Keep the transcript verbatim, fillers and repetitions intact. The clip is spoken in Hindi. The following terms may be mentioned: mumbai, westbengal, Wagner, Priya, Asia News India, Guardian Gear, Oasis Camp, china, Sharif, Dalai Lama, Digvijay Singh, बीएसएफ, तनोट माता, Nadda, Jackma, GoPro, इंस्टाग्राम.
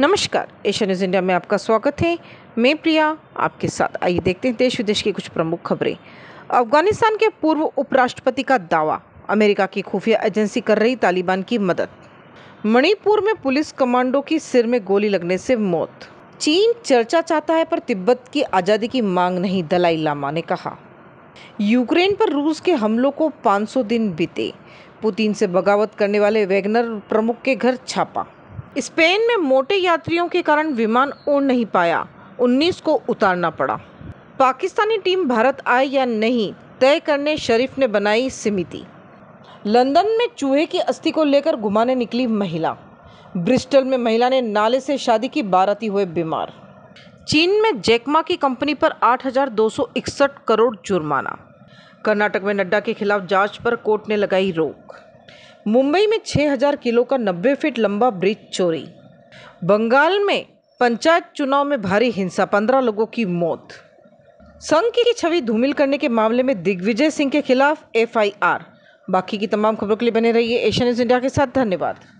नमस्कार, एशिया न्यूज़ इंडिया में आपका स्वागत है। मैं प्रिया आपके साथ। आइए देखते हैं देश विदेश की कुछ प्रमुख खबरें। अफगानिस्तान के पूर्व उपराष्ट्रपति का दावा, अमेरिका की खुफिया एजेंसी कर रही तालिबान की मदद। मणिपुर में पुलिस कमांडो की सिर में गोली लगने से मौत। चीन चर्चा चाहता है पर तिब्बत की आज़ादी की मांग नहीं, दलाई लामा ने कहा। यूक्रेन पर रूस के हमलों को पाँच सौ दिन बीते, पुतिन से बगावत करने वाले वैगनर प्रमुख के घर छापा। स्पेन में मोटे यात्रियों के कारण विमान उड़ नहीं पाया, उन्नीस को उतारना पड़ा। पाकिस्तानी टीम भारत आए या नहीं तय करने शरीफ ने बनाई समिति। लंदन में चूहे की अस्थि को लेकर घुमाने निकली महिला। ब्रिस्टल में महिला ने नाले से शादी की, बाराती हुए बीमार। चीन में जैकमा की कंपनी पर आठ हजार दो सौ इकसठ करोड़ जुर्माना। कर्नाटक में नड्डा के खिलाफ जांच पर कोर्ट ने लगाई रोक। मुंबई में छह हज़ार किलो का नब्बे फीट लंबा ब्रिज चोरी। बंगाल में पंचायत चुनाव में भारी हिंसा, पंद्रह लोगों की मौत। संघ की छवि धूमिल करने के मामले में दिग्विजय सिंह के खिलाफ एफ आई आर। बाकी की तमाम खबरों के लिए बने रहिए एशिया न्यूज़ इंडिया के साथ। धन्यवाद।